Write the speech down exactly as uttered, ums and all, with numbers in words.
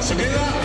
Se queda.